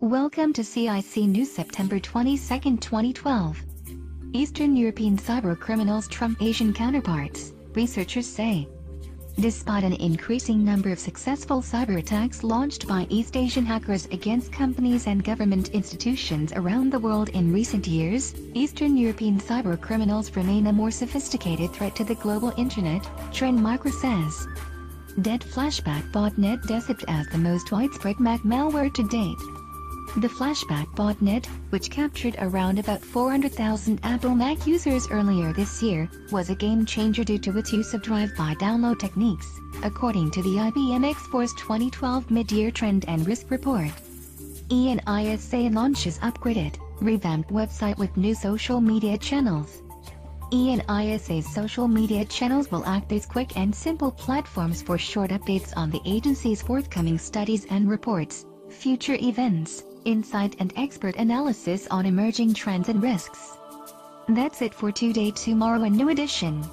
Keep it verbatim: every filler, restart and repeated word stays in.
Welcome to C I C News September twenty-second, twenty twelve. Eastern European cyber criminals trump Asian counterparts, researchers say. Despite an increasing number of successful cyber attacks launched by East Asian hackers against companies and government institutions around the world in recent years, Eastern European cyber criminals remain a more sophisticated threat to the global internet, Trend Micro says. Dead Flashback botnet developed as the most widespread Mac malware to date. The Flashback botnet, which captured around about four hundred thousand Apple Mac users earlier this year, was a game-changer due to its use of drive-by download techniques, according to the I B M XForce twenty twelve Mid-Year Trend and Risk Report. ENISA launches upgraded, revamped website with new social media channels. ENISA's social media channels will act as quick and simple platforms for short updates on the agency's forthcoming studies and reports, future events, insight and expert analysis on emerging trends and risks. That's it for today. Tomorrow, a new edition.